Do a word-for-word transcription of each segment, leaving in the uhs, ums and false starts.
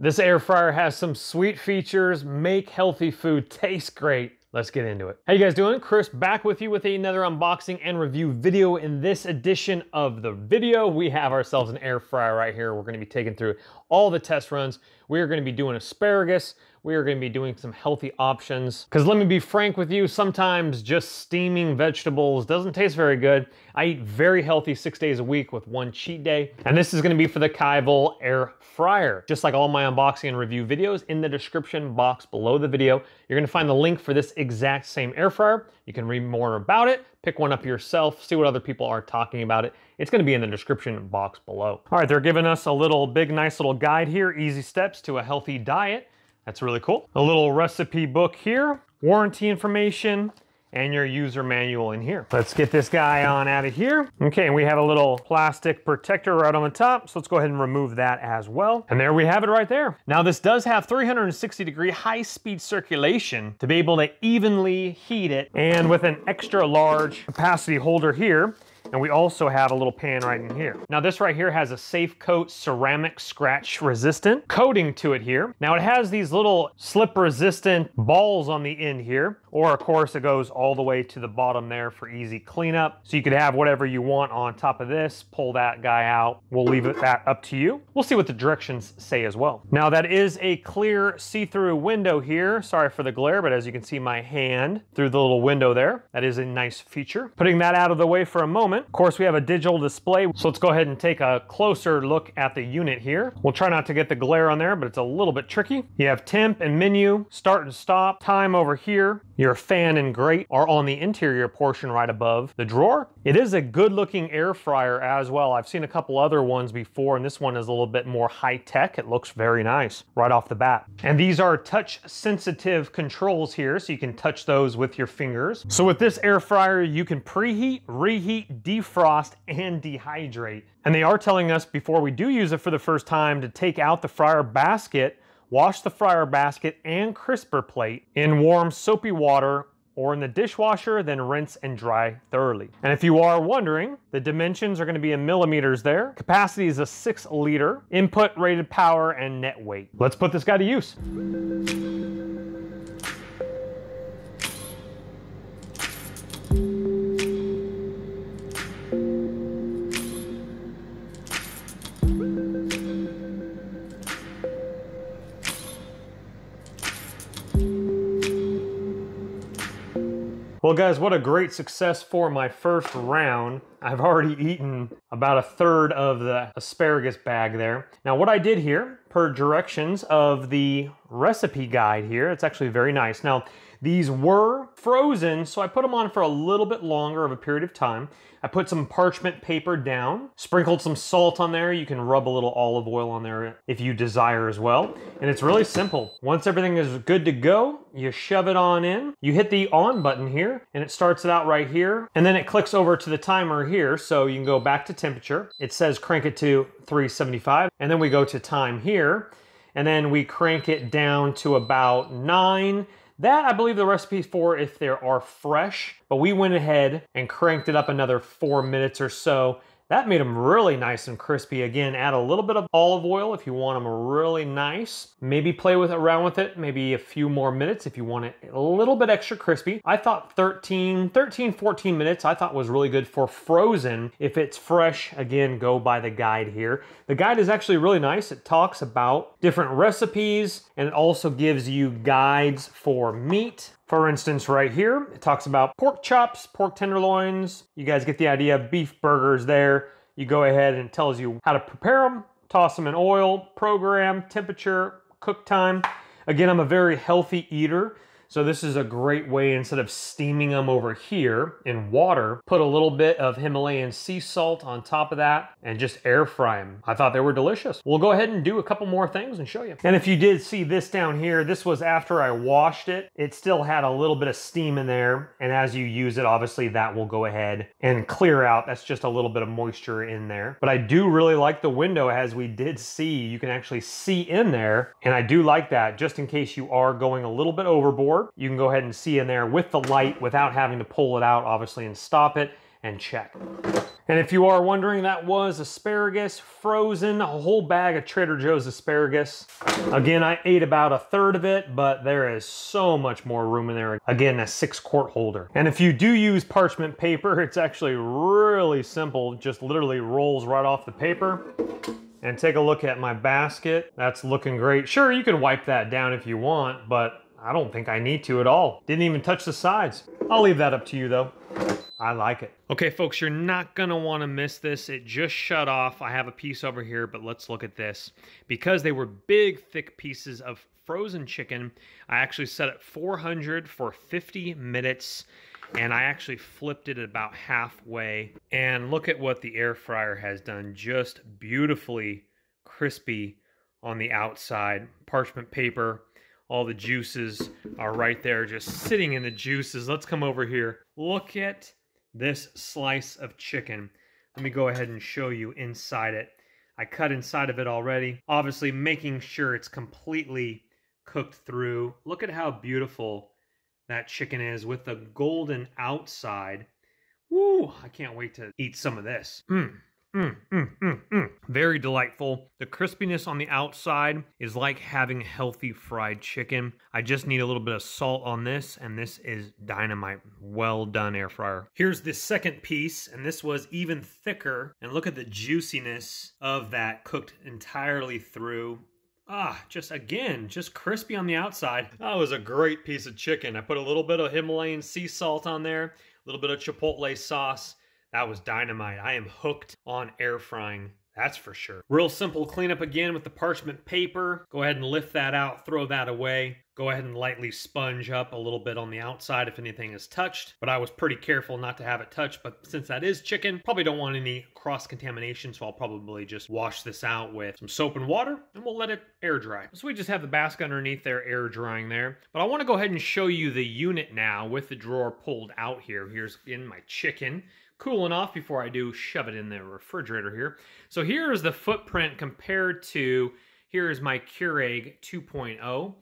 This air fryer has some sweet features, make healthy food taste great. Let's get into it. How you guys doing? Chris back with you with another unboxing and review video. In this edition of the video, we have ourselves an air fryer right here. We're gonna be taking through all the test runs. We are gonna be doing asparagus. We are gonna be doing some healthy options. Cause let me be frank with you, sometimes just steaming vegetables doesn't taste very good. I eat very healthy six days a week with one cheat day. And this is gonna be for the Kyvol Air Fryer. Just like all my unboxing and review videos, in the description box below the video, you're gonna find the link for this exact same air fryer. You can read more about it, pick one up yourself, see what other people are talking about it. It's gonna be in the description box below. All right, they're giving us a little big, nice little guide here, easy steps to a healthy diet. That's really cool. A little recipe book here, warranty information, and your user manual in here. Let's get this guy on out of here. Okay, we have a little plastic protector right on the top, so let's go ahead and remove that as well. And there we have it right there. Now this does have three hundred sixty degree high-speed circulation to be able to evenly heat it, and with an extra large capacity holder here. And we also have a little pan right in here. Now this right here has a safe coat ceramic scratch resistant coating to it here. Now it has these little slip resistant balls on the end here, or of course it goes all the way to the bottom there for easy cleanup. So you could have whatever you want on top of this, pull that guy out. We'll leave it that up to you. We'll see what the directions say as well. Now that is a clear see-through window here. Sorry for the glare, but as you can see my hand through the little window there, that is a nice feature. Putting that out of the way for a moment. Of course, we have a digital display, so let's go ahead and take a closer look at the unit here. We'll try not to get the glare on there, but it's a little bit tricky. You have temp and menu, start and stop, time over here. Your fan and grate are on the interior portion right above the drawer. It is a good-looking air fryer as well. I've seen a couple other ones before, and this one is a little bit more high-tech. It looks very nice right off the bat. And these are touch-sensitive controls here, so you can touch those with your fingers. So with this air fryer, you can preheat, reheat, defrost and dehydrate. And they are telling us before we do use it for the first time to take out the fryer basket, wash the fryer basket and crisper plate in warm soapy water or in the dishwasher, then rinse and dry thoroughly. And if you are wondering, the dimensions are gonna be in millimeters there. Capacity is a six liter, input rated power and net weight. Let's put this guy to use. Well guys, what a great success for my first round. I've already eaten about a third of the asparagus bag there. Now what I did here, per directions of the recipe guide here, it's actually very nice. Now these were frozen, so I put them on for a little bit longer of a period of time. I put some parchment paper down, sprinkled some salt on there. You can rub a little olive oil on there if you desire as well. And it's really simple. Once everything is good to go, you shove it on in. You hit the on button here, and it starts it out right here. And then it clicks over to the timer here, so you can go back to temperature. It says crank it to three seventy-five, and then we go to time here. And then we crank it down to about nine. That I believe the recipe for if there are fresh, but we went ahead and cranked it up another four minutes or so. That made them really nice and crispy. Again, add a little bit of olive oil if you want them really nice. Maybe play with around with it, maybe a few more minutes if you want it a little bit extra crispy. I thought thirteen, fourteen minutes I thought was really good for frozen. If it's fresh, again, go by the guide here. The guide is actually really nice. It talks about different recipes and it also gives you guides for meat. For instance, right here, it talks about pork chops, pork tenderloins. You guys get the idea of beef burgers there. You go ahead and it tells you how to prepare them, toss them in oil, program, temperature, cook time. Again, I'm a very healthy eater. So this is a great way, instead of steaming them over here in water, put a little bit of Himalayan sea salt on top of that and just air fry them. I thought they were delicious. We'll go ahead and do a couple more things and show you. And if you did see this down here, this was after I washed it. It still had a little bit of steam in there. And as you use it, obviously that will go ahead and clear out. That's just a little bit of moisture in there. But I do really like the window, as we did see. You can actually see in there. And I do like that, just in case you are going a little bit overboard. You can go ahead and see in there with the light without having to pull it out, obviously, and stop it. and check. And if you are wondering, that was asparagus, frozen, a whole bag of Trader Joe's asparagus. Again, I ate about a third of it, but there is so much more room in there. Again, a six quart holder. And if you do use parchment paper, it's actually really simple. It just literally rolls right off the paper. And take a look at my basket. That's looking great. Sure, you can wipe that down if you want, but I don't think I need to at all. Didn't even touch the sides. I'll leave that up to you though. I like it. Okay, folks, you're not gonna wanna miss this. It just shut off. I have a piece over here, but let's look at this. Because they were big, thick pieces of frozen chicken, I actually set it four hundred for fifty minutes, and I actually flipped it about halfway. And look at what the air fryer has done. Just beautifully crispy on the outside. Parchment paper. All the juices are right there, just sitting in the juices. Let's come over here. Look at this slice of chicken. Let me go ahead and show you inside it. I cut inside of it already. Obviously making sure it's completely cooked through. Look at how beautiful that chicken is with the golden outside. Woo, I can't wait to eat some of this. Mmm. Mm, mm, mm, mm. Very delightful. The crispiness on the outside is like having healthy fried chicken. I just need a little bit of salt on this, and this is dynamite. Well done, air fryer. Here's the second piece, and this was even thicker. And look at the juiciness of that cooked entirely through. Ah, just again, just crispy on the outside. That was a great piece of chicken. I put a little bit of Himalayan sea salt on there, a little bit of chipotle sauce. That was dynamite. I am hooked on air frying, that's for sure. Real simple cleanup again with the parchment paper. Go ahead and lift that out, throw that away. Go ahead and lightly sponge up a little bit on the outside if anything is touched, but I was pretty careful not to have it touched, but since that is chicken, probably don't want any cross-contamination, so I'll probably just wash this out with some soap and water, and we'll let it air dry. So we just have the basket underneath there air drying there, but I want to go ahead and show you the unit now with the drawer pulled out here. Here's in my chicken, cooling off before I do shove it in the refrigerator here. So here is the footprint compared to, here is my Keurig two point oh.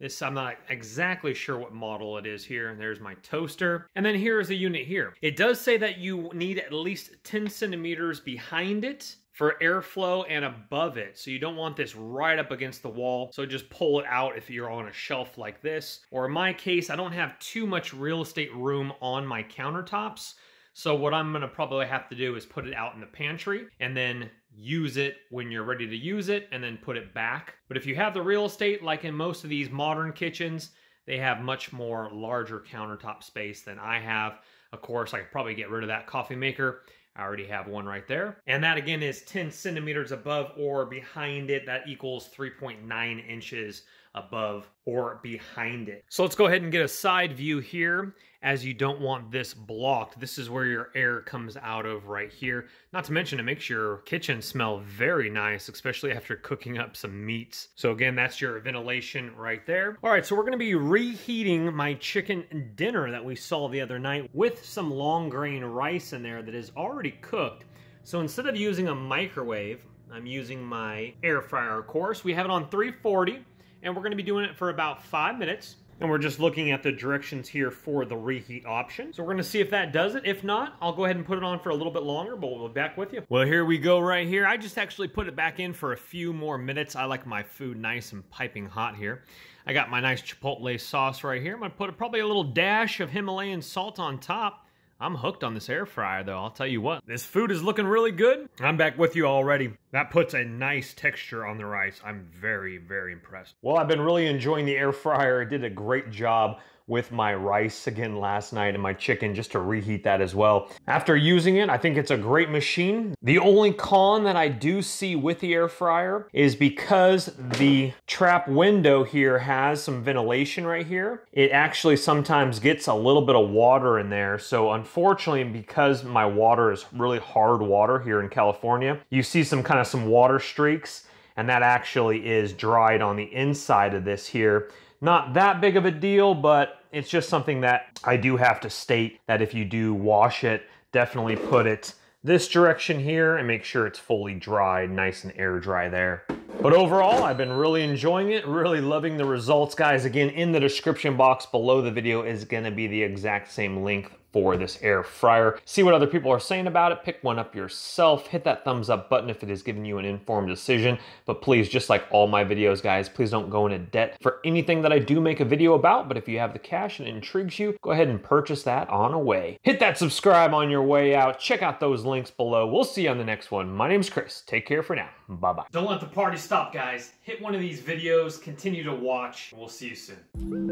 This, I'm not exactly sure what model it is here. And there's my toaster. And then here's the unit here. It does say that you need at least ten centimeters behind it for airflow and above it. So you don't want this right up against the wall. So just pull it out if you're on a shelf like this. Or in my case, I don't have too much real estate room on my countertops. So what I'm gonna probably have to do is put it out in the pantry and then use it when you're ready to use it and then put it back. But if you have the real estate, like in most of these modern kitchens, they have much more larger countertop space than I have. Of course, I could probably get rid of that coffee maker. I already have one right there. And that again is ten centimeters above or behind it. That equals three point nine inches above or behind it. So let's go ahead and get a side view here, as you don't want this blocked. This is where your air comes out of right here. Not to mention it makes your kitchen smell very nice, especially after cooking up some meats. So again, that's your ventilation right there. All right, so we're gonna be reheating my chicken dinner that we saw the other night with some long grain rice in there that is already cooked. So instead of using a microwave, I'm using my air fryer, of course. We have it on three forty. And we're gonna be doing it for about five minutes. And we're just looking at the directions here for the reheat option. So we're gonna see if that does it. If not, I'll go ahead and put it on for a little bit longer, but we'll be back with you. Well, here we go right here. I just actually put it back in for a few more minutes. I like my food nice and piping hot here. I got my nice chipotle sauce right here. I'm gonna put probably a little dash of Himalayan salt on top. I'm hooked on this air fryer though, I'll tell you what. This food is looking really good. I'm back with you already. That puts a nice texture on the rice. I'm very, very impressed. Well, I've been really enjoying the air fryer. It did a great job with my rice again last night and my chicken, just to reheat that as well. After using it, I think it's a great machine. The only con that I do see with the air fryer is because the trap window here has some ventilation right here, it actually sometimes gets a little bit of water in there. So unfortunately, because my water is really hard water here in California, you see some kind of some water streaks, and that actually is dried on the inside of this here. Not that big of a deal, but it's just something that I do have to state that if you do wash it, definitely put it this direction here and make sure it's fully dried, nice and air dry there. But overall, I've been really enjoying it, really loving the results, guys. Again, in the description box below the video is gonna be the exact same link for this air fryer. See what other people are saying about it, pick one up yourself, hit that thumbs up button if it is giving you an informed decision. But please, just like all my videos, guys, please don't go into debt for anything that I do make a video about. But if you have the cash and it intrigues you, go ahead and purchase that on away. Hit that subscribe on your way out. Check out those links below. We'll see you on the next one. My name's Chris. Take care for now. Bye-bye. Don't let the party stop, guys. Hit one of these videos, continue to watch, and we'll see you soon.